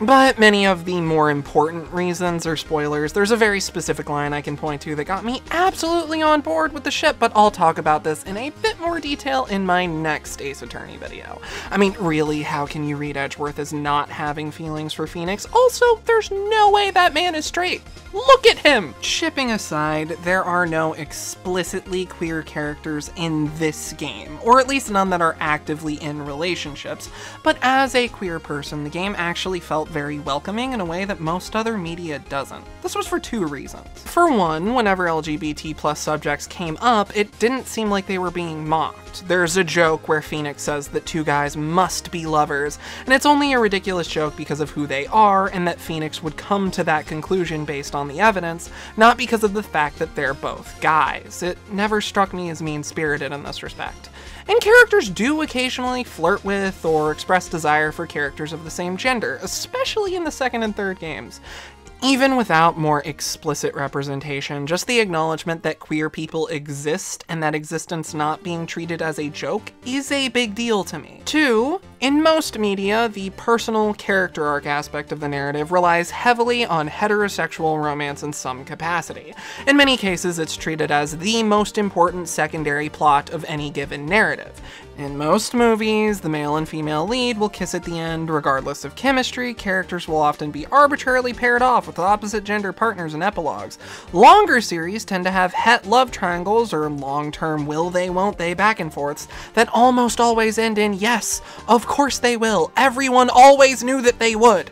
But many of the more important reasons are spoilers. There's a very specific line I can point to that got me absolutely on board with the ship, but I'll talk about this in a bit more detail in my next Ace Attorney video. I mean, really, how can you read Edgeworth as not having feelings for Phoenix? Also, there's no way that man is straight. Look at him! Shipping aside, there are no explicitly queer characters in this game, or at least none that are actively in relationships, but as a queer person, the game actually felt very welcoming in a way that most other media doesn't. This was for two reasons. For one, whenever L G B T plus subjects came up, it didn't seem like they were being mocked. There's a joke where Phoenix says that two guys must be lovers, and it's only a ridiculous joke because of who they are, and that Phoenix would come to that conclusion based on the evidence, not because of the fact that they're both guys. It never struck me as mean-spirited in this respect. And characters do occasionally flirt with or express desire for characters of the same gender, especially in the second and third games. Even without more explicit representation, just the acknowledgement that queer people exist and that existence not being treated as a joke is a big deal to me. Two, in most media, the personal character arc aspect of the narrative relies heavily on heterosexual romance in some capacity. In many cases, it's treated as the most important secondary plot of any given narrative. In most movies, the male and female lead will kiss at the end, regardless of chemistry. Characters will often be arbitrarily paired off with opposite gender partners in epilogues. Longer series tend to have het love triangles or long-term will they won't they back and forths that almost always end in yes, of course they will, everyone always knew that they would.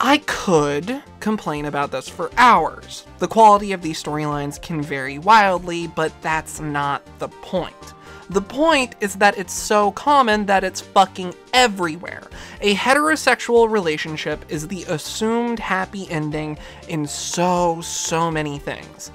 I could complain about this for hours. The quality of these storylines can vary wildly, but that's not the point. The point is that it's so common that it's fucking everywhere. A heterosexual relationship is the assumed happy ending in so, so many things.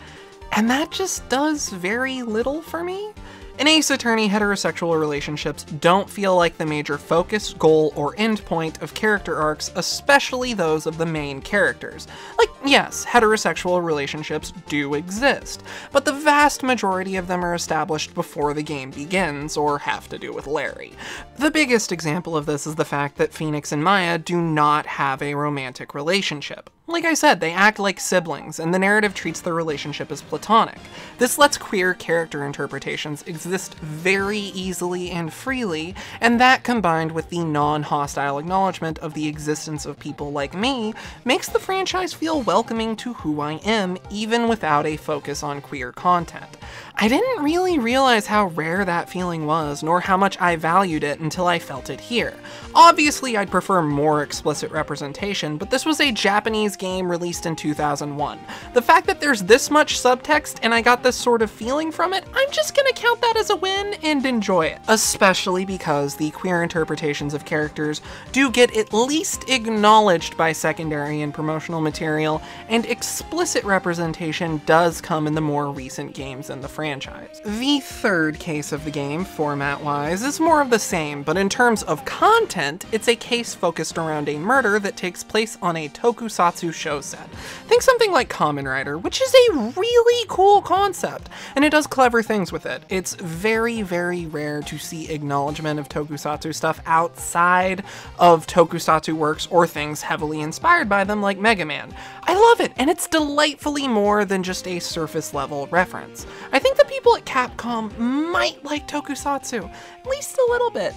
And that just does very little for me. In Ace Attorney, heterosexual relationships don't feel like the major focus, goal, or endpoint of character arcs, especially those of the main characters. Like, yes, heterosexual relationships do exist, but the vast majority of them are established before the game begins, or have to do with Larry. The biggest example of this is the fact that Phoenix and Maya do not have a romantic relationship. Like I said, they act like siblings, and the narrative treats their relationship as platonic. This lets queer character interpretations exist very easily and freely, and that, combined with the non-hostile acknowledgement of the existence of people like me, makes the franchise feel welcoming to who I am, even without a focus on queer content. I didn't really realize how rare that feeling was, nor how much I valued it until I felt it here. Obviously, I'd prefer more explicit representation, but this was a Japanese game released in two thousand one. The fact that there's this much subtext and I got this sort of feeling from it, I'm just gonna count that as a win and enjoy it. Especially because the queer interpretations of characters do get at least acknowledged by secondary and promotional material, and explicit representation does come in the more recent games in the franchise. Franchise. The third case of the game, format-wise, is more of the same, but in terms of content, it's a case focused around a murder that takes place on a tokusatsu show set. Think something like Kamen Rider, which is a really cool concept, and it does clever things with it. It's very, very rare to see acknowledgement of tokusatsu stuff outside of tokusatsu works or things heavily inspired by them like Mega Man. I love it, and it's delightfully more than just a surface-level reference. I think the people at Capcom might like tokusatsu, at least a little bit.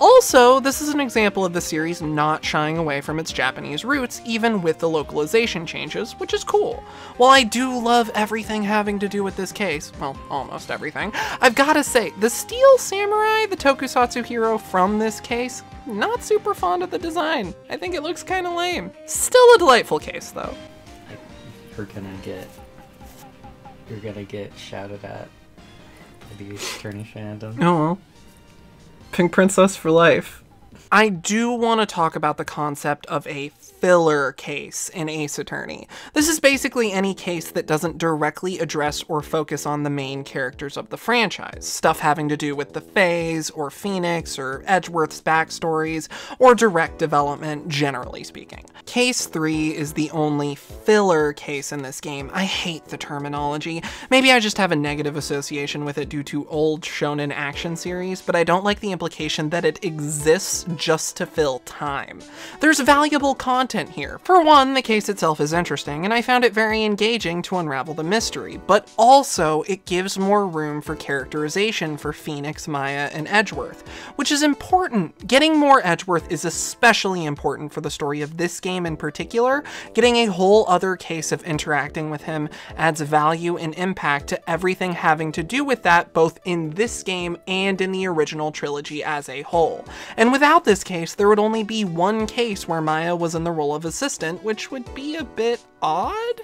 Also, this is an example of the series not shying away from its Japanese roots, even with the localization changes, which is cool. While I do love everything having to do with this case, well, almost everything, I've gotta say, the Steel Samurai, the tokusatsu hero from this case, not super fond of the design. I think it looks kinda lame. Still a delightful case, though. We're gonna get... You're gonna get shouted at by the Ace Attorney fandom. Oh. Pink Princess for life. I do want to talk about the concept of a filler case in Ace Attorney. This is basically any case that doesn't directly address or focus on the main characters of the franchise. Stuff having to do with the Fays, or Phoenix, or Edgeworth's backstories, or direct development, generally speaking. Case three is the only filler case in this game. I hate the terminology. Maybe I just have a negative association with it due to old shonen action series, but I don't like the implication that it exists just to fill time. There's valuable content here. For one, the case itself is interesting, and I found it very engaging to unravel the mystery, but also it gives more room for characterization for Phoenix, Maya, and Edgeworth, which is important. Getting more Edgeworth is especially important for the story of this game in particular. Getting a whole other case of interacting with him adds value and impact to everything having to do with that, both in this game and in the original trilogy as a whole. And without Without this case, there would only be one case where Maya was in the role of assistant, which would be a bit odd.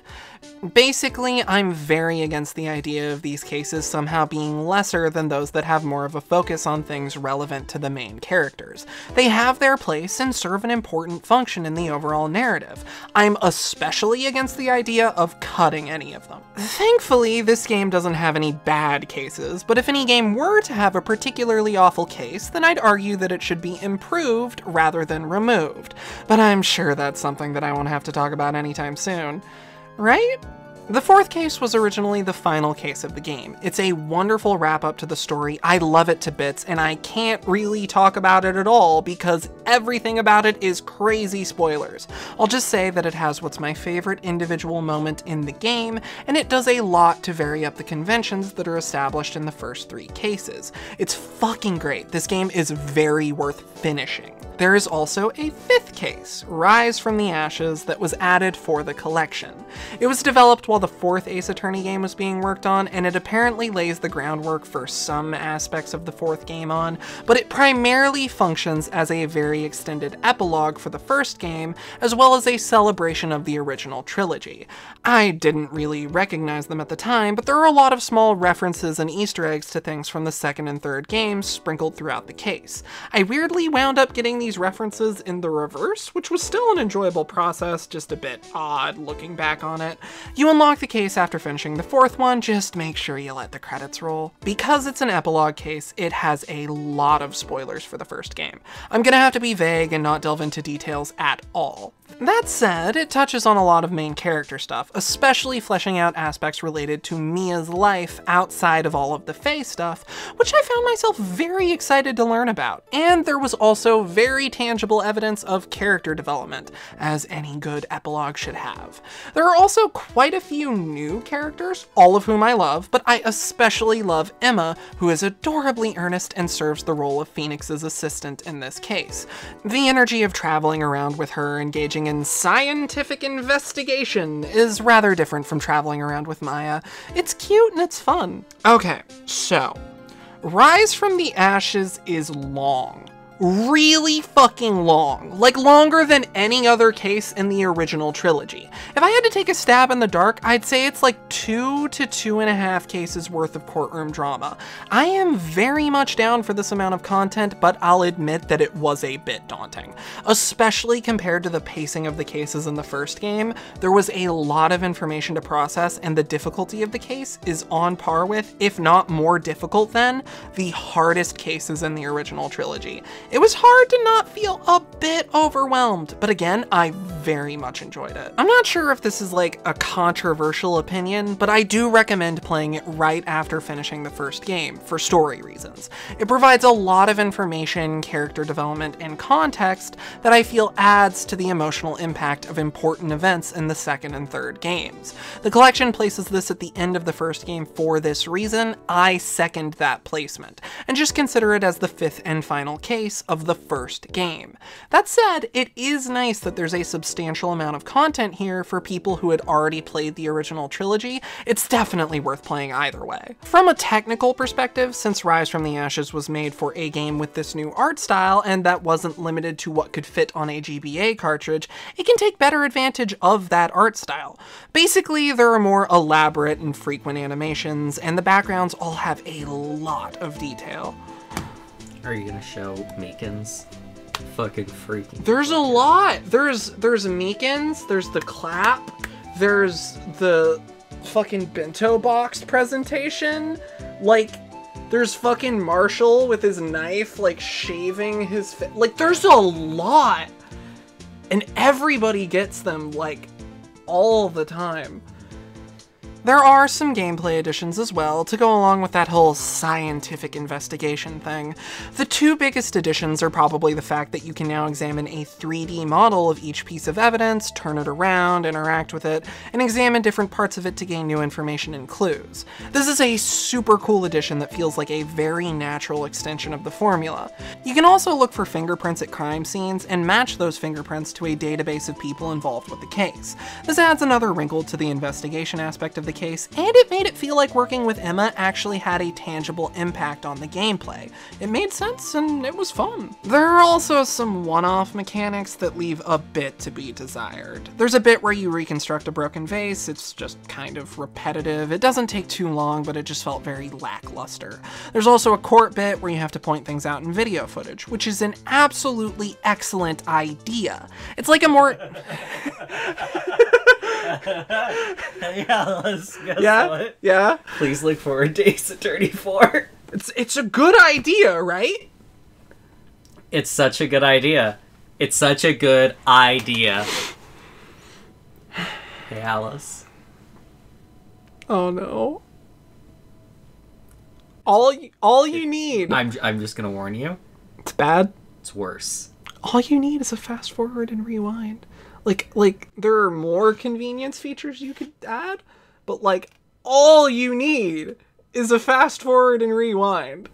Basically, I'm very against the idea of these cases somehow being lesser than those that have more of a focus on things relevant to the main characters. They have their place and serve an important function in the overall narrative. I'm especially against the idea of cutting any of them. Thankfully, this game doesn't have any bad cases, but if any game were to have a particularly awful case, then I'd argue that it should be improved rather than removed. But I'm sure that's something that I won't have to talk about anytime soon. Right? The fourth case was originally the final case of the game. It's a wonderful wrap-up to the story. I love it to bits, and I can't really talk about it at all because everything about it is crazy spoilers. I'll just say that it has what's my favorite individual moment in the game, and it does a lot to vary up the conventions that are established in the first three cases. It's fucking great. This game is very worth finishing. There is also a fifth case, Rise from the Ashes, that was added for the collection. It was developed while the fourth Ace Attorney game was being worked on, and it apparently lays the groundwork for some aspects of the fourth game on, but it primarily functions as a very extended epilogue for the first game, as well as a celebration of the original trilogy. I didn't really recognize them at the time, but there are a lot of small references and Easter eggs to things from the second and third games sprinkled throughout the case. I weirdly wound up getting the these references in the reverse, which was still an enjoyable process, just a bit odd looking back on it. You unlock the case after finishing the fourth one, just make sure you let the credits roll. Because it's an epilogue case, it has a lot of spoilers for the first game. I'm gonna have to be vague and not delve into details at all. That said, it touches on a lot of main character stuff, especially fleshing out aspects related to Mia's life outside of all of the Fey stuff, which I found myself very excited to learn about. And there was also very tangible evidence of character development, as any good epilogue should have. There are also quite a few new characters, all of whom I love, but I especially love Emma, who is adorably earnest and serves the role of Phoenix's assistant in this case. The energy of traveling around with her, engaging in scientific investigation is rather different from traveling around with Maya. It's cute and it's fun. Okay, so Rise from the Ashes is long. Really fucking long. Like, longer than any other case in the original trilogy. If I had to take a stab in the dark, I'd say it's like two to two and a half cases worth of courtroom drama. I am very much down for this amount of content, but I'll admit that it was a bit daunting. Especially compared to the pacing of the cases in the first game, there was a lot of information to process, and the difficulty of the case is on par with, if not more difficult than, the hardest cases in the original trilogy. It was hard to not feel a bit overwhelmed, but again, I very much enjoyed it. I'm not sure if this is like a controversial opinion, but I do recommend playing it right after finishing the first game for story reasons. It provides a lot of information, character development, and context that I feel adds to the emotional impact of important events in the second and third games. The collection places this at the end of the first game for this reason. I second that placement, and just consider it as the fifth and final case of the first game. That said, it is nice that there's a substantial amount of content here for people who had already played the original trilogy. It's definitely worth playing either way. From a technical perspective, since Rise from the Ashes was made for a game with this new art style, and that wasn't limited to what could fit on a G B A cartridge, it can take better advantage of that art style. Basically, there are more elaborate and frequent animations, and the backgrounds all have a lot of detail. Are you gonna show Meekins? Fucking freaking. There's a lot. There's there's Meekins. There's the clap. There's the fucking bento box presentation. Like, there's fucking Marshall with his knife, like shaving his face. Like, there's a lot, and everybody gets them like all the time. There are some gameplay additions as well, to go along with that whole scientific investigation thing. The two biggest additions are probably the fact that you can now examine a three D model of each piece of evidence, turn it around, interact with it, and examine different parts of it to gain new information and clues. This is a super cool addition that feels like a very natural extension of the formula. You can also look for fingerprints at crime scenes and match those fingerprints to a database of people involved with the case. This adds another wrinkle to the investigation aspect of the case, and it made it feel like working with Emma actually had a tangible impact on the gameplay. It made sense and it was fun. There are also some one-off mechanics that leave a bit to be desired. There's a bit where you reconstruct a broken vase. It's just kind of repetitive. It doesn't take too long, but it just felt very lackluster. There's also a court bit where you have to point things out in video footage, which is an absolutely excellent idea. It's like a more... yeah, let's guess yeah, what. yeah. Please look forward to Ace Attorney four. It's it's a good idea, right? It's such a good idea. It's such a good idea. Hey, Alice. Oh no. All all you need. I'm I'm just gonna warn you. It's bad. It's worse. All you need is a fast forward and rewind. Like, like, there are more convenience features you could add, but, like, all you need is a fast forward and rewind.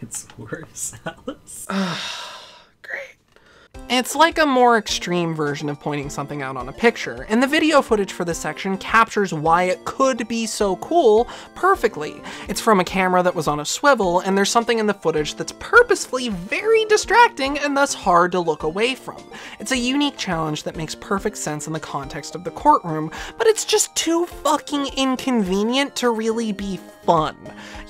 It's worse, Alice. Great. It's like a more extreme version of pointing something out on a picture, and the video footage for this section captures why it could be so cool perfectly. It's from a camera that was on a swivel, and there's something in the footage that's purposefully very distracting and thus hard to look away from. It's a unique challenge that makes perfect sense in the context of the courtroom, but it's just too fucking inconvenient to really be fun.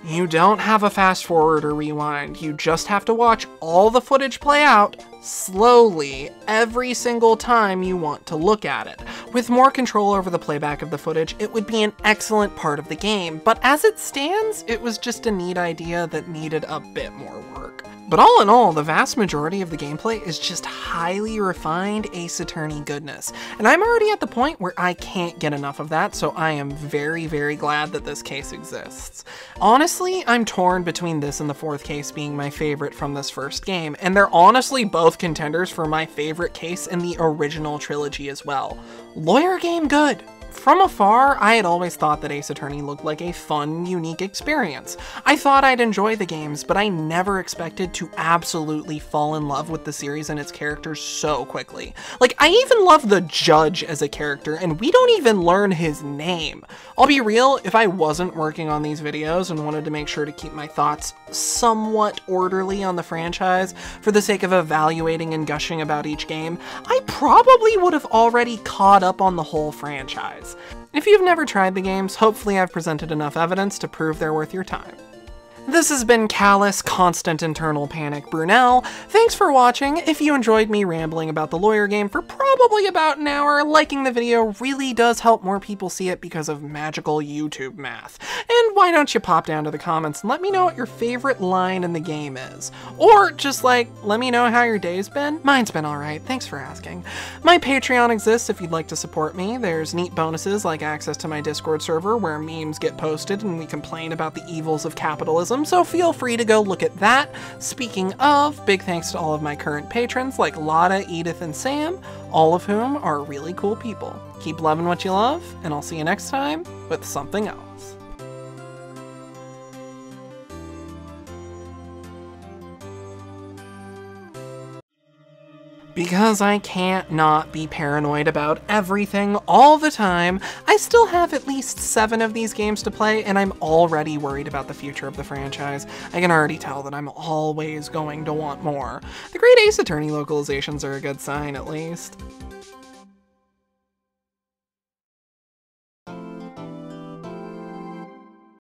You don't have a fast forward or rewind, you just have to watch all the footage play out slowly every single time you want to look at it. With more control over the playback of the footage, it would be an excellent part of the game, but as it stands, it was just a neat idea that needed a bit more work. But all in all, the vast majority of the gameplay is just highly refined Ace Attorney goodness, and I'm already at the point where I can't get enough of that, so I am very, very glad that this case exists. Honestly, I'm torn between this and the fourth case being my favorite from this first game, and they're honestly both contenders for my favorite case in the original trilogy as well. Lawyer game good! From afar, I had always thought that Ace Attorney looked like a fun, unique experience. I thought I'd enjoy the games, but I never expected to absolutely fall in love with the series and its characters so quickly. Like, I even love the judge as a character, and we don't even learn his name. I'll be real, if I wasn't working on these videos and wanted to make sure to keep my thoughts somewhat orderly on the franchise for the sake of evaluating and gushing about each game, I probably would have already caught up on the whole franchise. If you've never tried the games, hopefully I've presented enough evidence to prove they're worth your time. This has been Kalice, Constant Internal Panic Brunel. Thanks for watching. If you enjoyed me rambling about the lawyer game for probably about an hour, liking the video really does help more people see it because of magical YouTube math. And why don't you pop down to the comments and let me know what your favorite line in the game is. Or just like, let me know how your day's been. Mine's been alright, thanks for asking. My Patreon exists if you'd like to support me. There's neat bonuses like access to my Discord server where memes get posted and we complain about the evils of capitalism. So feel free to go look at that. Speaking of, big thanks to all of my current patrons like Lotta, Edith, and Sam, all of whom are really cool people. Keep loving what you love, and I'll see you next time with something else. Because I can't not be paranoid about everything all the time, I still have at least seven of these games to play, and I'm already worried about the future of the franchise. I can already tell that I'm always going to want more. The Great Ace Attorney localizations are a good sign, at least.